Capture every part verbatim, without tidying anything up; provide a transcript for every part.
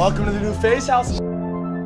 Welcome to the new FaZe House.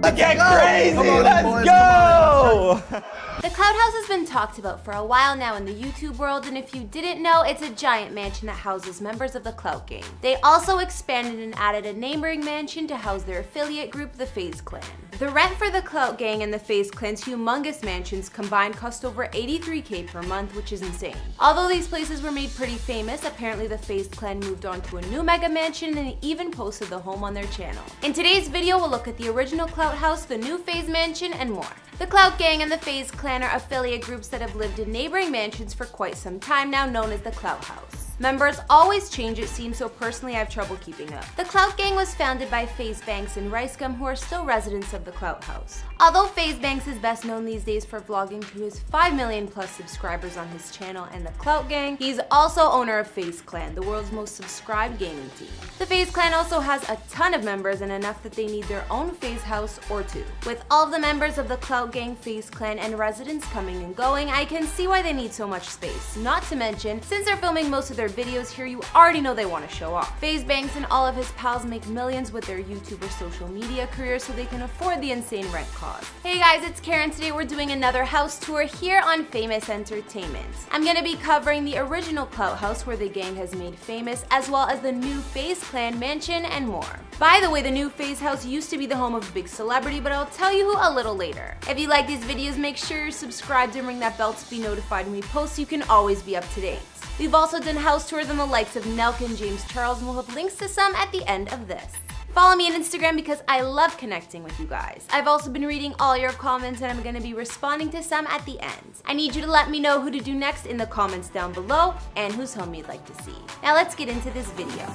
Let's get crazy! Come on, Let's boys, go! Come on. The Clout House has been talked about for a while now in the YouTube world, and if you didn't know, it's a giant mansion that houses members of the Clout Gang. They also expanded and added a neighboring mansion to house their affiliate group, the FaZe Clan. The rent for the Clout Gang and the FaZe Clan's humongous mansions combined cost over eighty-three K per month, which is insane. Although these places were made pretty famous, apparently the FaZe Clan moved on to a new mega mansion and even posted the home on their channel. In today's video, we'll look at the original Clout House, the new FaZe mansion, and more. The Clout Gang and the FaZe Clan are affiliate groups that have lived in neighboring mansions for quite some time now, known as the Clout House. Members always change, it seems, so personally I have trouble keeping up. The Clout Gang was founded by FaZe Banks and Rice Gum, who are still residents of the Clout House. Although FaZe Banks is best known these days for vlogging to his five million plus subscribers on his channel and the Clout Gang, he's also owner of FaZe Clan, the world's most subscribed gaming team. The FaZe Clan also has a ton of members, and enough that they need their own FaZe House or two. With all the members of the Clout Gang, FaZe Clan, and residents coming and going, I can see why they need so much space. Not to mention, since they're filming most of their videos here, you already know they want to show off. FaZe Banks and all of his pals make millions with their YouTube or social media careers, so they can afford the insane rent cost. Hey guys, it's Karen. Today we're doing another house tour here on Famous Entertainment. I'm going to be covering the original Clout House, where the gang has made famous, as well as the new FaZe Clan mansion and more. By the way, the new FaZe House used to be the home of a big celebrity, but I'll tell you who a little later. If you like these videos, make sure you're subscribed and ring that bell to be notified when we post so you can always be up to date. We've also done house tours on the likes of Nelk and James Charles, and we'll have links to some at the end of this. Follow me on Instagram because I love connecting with you guys. I've also been reading all your comments, and I'm going to be responding to some at the end. I need you to let me know who to do next in the comments down below and whose home you'd like to see. Now let's get into this video.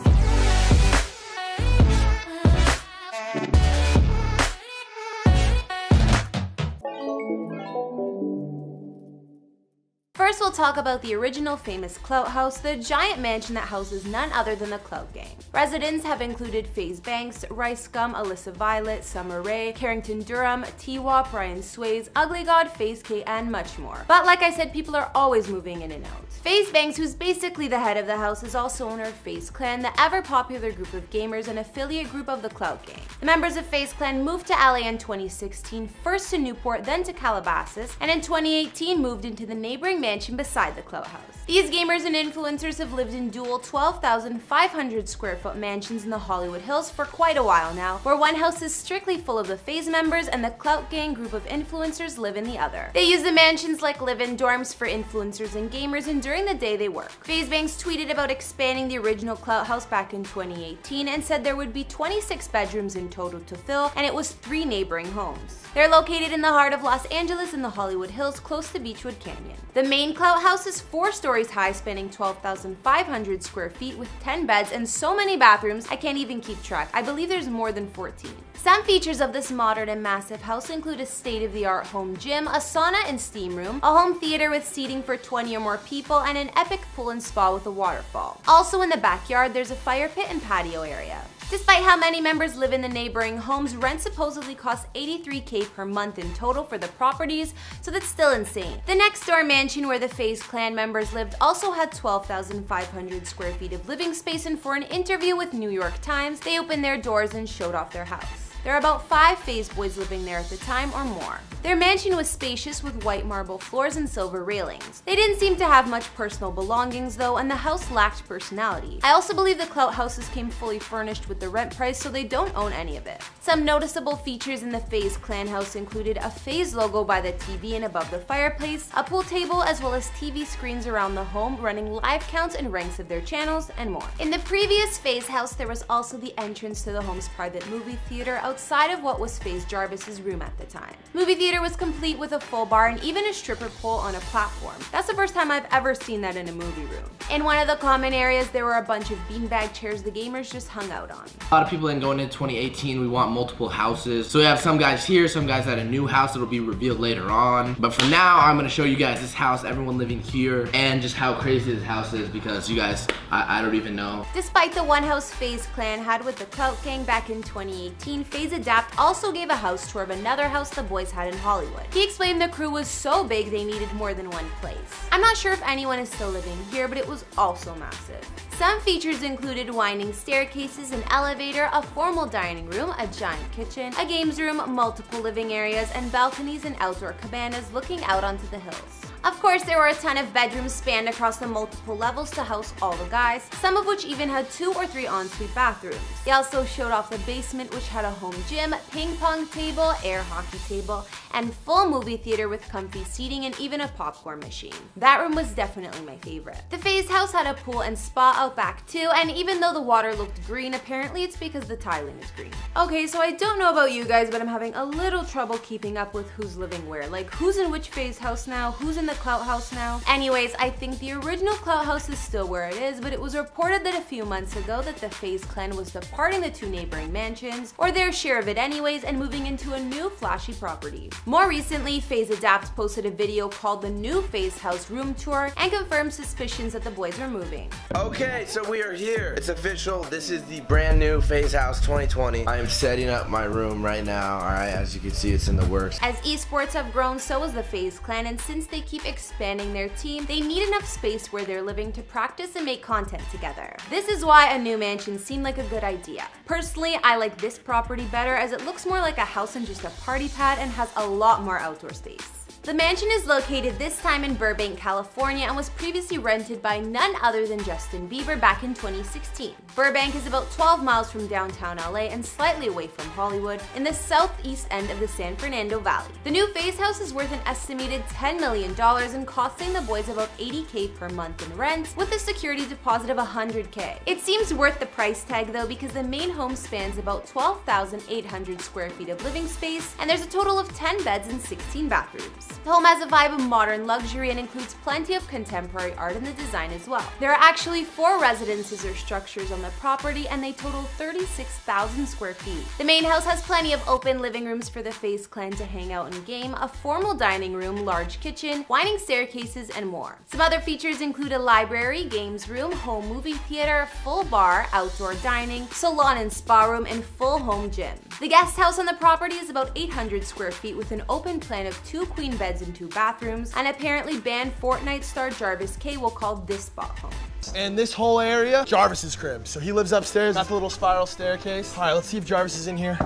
First, we'll talk about the original famous Clout House, the giant mansion that houses none other than the Clout Gang. Residents have included FaZe Banks, Rice Gum, Alyssa Violet, Summer Rae, Carrington Durham, T Wop, Ryan Sways, Ugly God, FaZe Kay, and much more. But like I said, people are always moving in and out. FaZe Banks, who's basically the head of the house, is also owner of FaZe Clan, the ever-popular group of gamers and affiliate group of the Clout Gang. The members of FaZe Clan moved to L A in twenty sixteen, first to Newport, then to Calabasas, and in twenty eighteen moved into the neighboring mansion beside the Clout House. These gamers and influencers have lived in dual twelve thousand five hundred square foot mansions in the Hollywood Hills for quite a while now, where one house is strictly full of the FaZe members and the Clout Gang group of influencers live in the other. They use the mansions like live-in dorms for influencers and gamers, and during the day they work. FaZe Banks tweeted about expanding the original Clout House back in twenty eighteen and said there would be twenty-six bedrooms in total to fill, and it was three neighboring homes. They're located in the heart of Los Angeles in the Hollywood Hills, close to Beechwood Canyon. The main The Clout House is four stories high, spanning twelve thousand five hundred square feet with ten beds and so many bathrooms I can't even keep track. I believe there's more than fourteen. Some features of this modern and massive house include a state-of-the-art home gym, a sauna and steam room, a home theater with seating for twenty or more people, and an epic pool and spa with a waterfall. Also in the backyard, there's a fire pit and patio area. Despite how many members live in the neighboring homes, rent supposedly costs eighty-three K per month in total for the properties, so that's still insane. The next door mansion where the FaZe Clan members lived also had twelve thousand five hundred square feet of living space, and for an interview with New York Times, they opened their doors and showed off their house. There are about five FaZe boys living there at the time or more. Their mansion was spacious with white marble floors and silver railings. They didn't seem to have much personal belongings though, and the house lacked personality. I also believe the Clout Houses came fully furnished with the rent price, so they don't own any of it. Some noticeable features in the FaZe Clan house included a FaZe logo by the T V and above the fireplace, a pool table, as well as T V screens around the home running live counts and ranks of their channels and more. In the previous FaZe house, there was also the entrance to the home's private movie theater outside of what was FaZe Jarvis's room at the time. Movie theater was complete with a full bar and even a stripper pole on a platform. That's the first time I've ever seen that in a movie room. In one of the common areas, there were a bunch of beanbag chairs the gamers just hung out on. A lot of people in going into twenty eighteen, we want multiple houses. So we have some guys here, some guys at a new house that'll be revealed later on. But for now, I'm gonna show you guys this house, everyone living here, and just how crazy this house is because you guys, I, I don't even know. Despite the one house FaZe Clan had with the Clout Gang back in twenty eighteen, FaZe FaZe Adapt also gave a house tour of another house the boys had in Hollywood. He explained the crew was so big they needed more than one place. I'm not sure if anyone is still living here, but it was also massive. Some features included winding staircases, an elevator, a formal dining room, a giant kitchen, a games room, multiple living areas, and balconies and outdoor cabanas looking out onto the hills. Of course, there were a ton of bedrooms spanned across the multiple levels to house all the guys, some of which even had two or three ensuite bathrooms. They also showed off the basement, which had a home gym, ping pong table, air hockey table, and full movie theater with comfy seating and even a popcorn machine. That room was definitely my favorite. The FaZe house had a pool and spa out back too, and even though the water looked green, apparently it's because the tiling is green. Okay, so I don't know about you guys, but I'm having a little trouble keeping up with who's living where. Like, who's in which FaZe house now, who's in the Clout house now? Anyways, I think the original Clout house is still where it is, but it was reported that a few months ago that the FaZe Clan was departing the two neighboring mansions, or their share of it anyways, and moving into a new flashy property. More recently, FaZe Adapt posted a video called the new FaZe house room tour and confirmed suspicions that the boys were moving. Okay, so we are here. It's official. This is the brand new FaZe House twenty twenty. I am setting up my room right now. All right, as you can see, it's in the works. As esports have grown, so has the FaZe Clan, and since they keep expanding their team, they need enough space where they're living to practice and make content together. This is why a new mansion seemed like a good idea. Personally, I like this property better as it looks more like a house than just a party pad and has a lot more outdoor space. The mansion is located this time in Burbank, California, and was previously rented by none other than Justin Bieber back in twenty sixteen. Burbank is about twelve miles from downtown L A and slightly away from Hollywood, in the southeast end of the San Fernando Valley. The new FaZe house is worth an estimated ten million dollars and costing the boys about eighty K per month in rent, with a security deposit of one hundred K. It seems worth the price tag though, because the main home spans about twelve thousand eight hundred square feet of living space, and there's a total of ten beds and sixteen bathrooms. The home has a vibe of modern luxury and includes plenty of contemporary art in the design as well. There are actually four residences or structures on the property, and they total thirty-six thousand square feet. The main house has plenty of open living rooms for the FaZe Clan to hang out and game, a formal dining room, large kitchen, winding staircases, and more. Some other features include a library, games room, home movie theater, full bar, outdoor dining, salon and spa room, and full home gym. The guest house on the property is about eight hundred square feet with an open plan of two queen beds and two bathrooms, and apparently banned Fortnite star Jarvis K will call this spot home. And this whole area, Jarvis's crib. So he lives upstairs, got the little spiral staircase. All right, let's see if Jarvis is in here.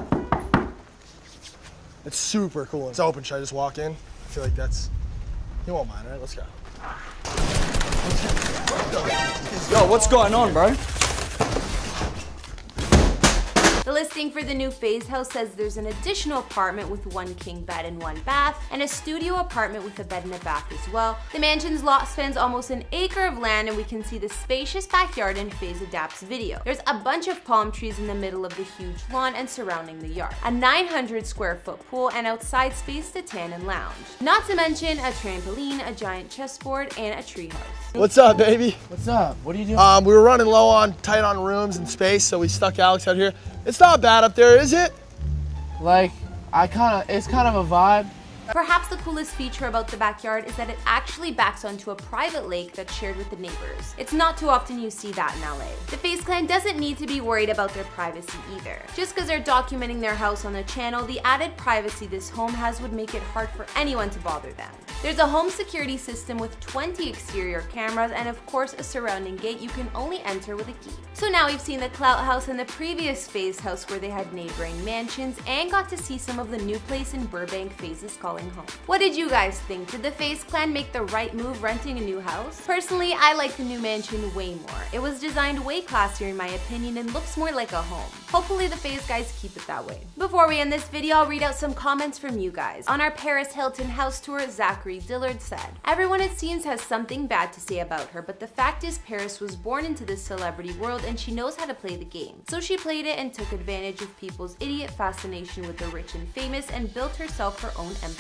It's super cool. It's open, should I just walk in? I feel like that's, he won't mind, all right, let's go. Yo, what's going on, bro? The listing for the new FaZe house says there's an additional apartment with one king bed and one bath, and a studio apartment with a bed and a bath as well. The mansion's lot spans almost an acre of land, and we can see the spacious backyard in FaZe Adapt's video. There's a bunch of palm trees in the middle of the huge lawn and surrounding the yard, a nine hundred square foot pool, and outside space to tan and lounge. Not to mention a trampoline, a giant chessboard, and a tree house. What's up, baby? What's up? What are you doing? Um, we were running low on, tight on rooms and space, so we stuck Alex out here. It's not bad up there, is it? Like, I kind of, it's kind of a vibe. Perhaps the coolest feature about the backyard is that it actually backs onto a private lake that's shared with the neighbors. It's not too often you see that in L A. The FaZe Clan doesn't need to be worried about their privacy either. Just because they're documenting their house on the channel, the added privacy this home has would make it hard for anyone to bother them. There's a home security system with twenty exterior cameras, and of course a surrounding gate you can only enter with a key. So now we've seen the Clout house and the previous FaZe house where they had neighboring mansions, and got to see some of the new place in Burbank FaZe's called home. What did you guys think? Did the FaZe Clan make the right move renting a new house? Personally, I like the new mansion way more. It was designed way classier in my opinion and looks more like a home. Hopefully the FaZe guys keep it that way. Before we end this video, I'll read out some comments from you guys. On our Paris Hilton house tour, Zachary Dillard said, "Everyone it seems has something bad to say about her, but the fact is Paris was born into this celebrity world and she knows how to play the game. So she played it and took advantage of people's idiot fascination with the rich and famous and built herself her own empire.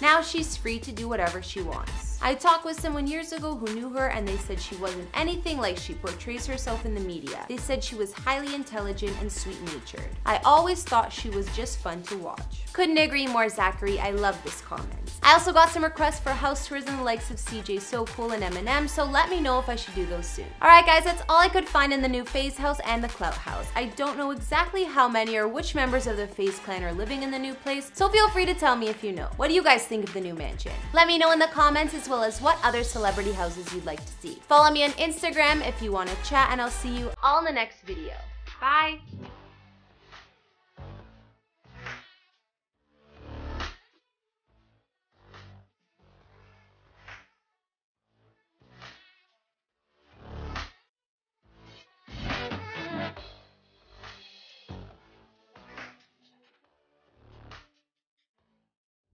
Now she's free to do whatever she wants. I talked with someone years ago who knew her, and they said she wasn't anything like she portrays herself in the media. They said she was highly intelligent and sweet-natured. I always thought she was just fun to watch." Couldn't agree more, Zachary. I love this comment. I also got some requests for house tours and the likes of C J So Cool and Eminem, so let me know if I should do those soon. Alright guys, that's all I could find in the new FaZe House and the Clout House. I don't know exactly how many or which members of the FaZe Clan are living in the new place, so feel free to tell me if you know. What do you guys think of the new mansion? Let me know in the comments, as well as what other celebrity houses you'd like to see. Follow me on Instagram if you want to chat, and I'll see you all in the next video. Bye!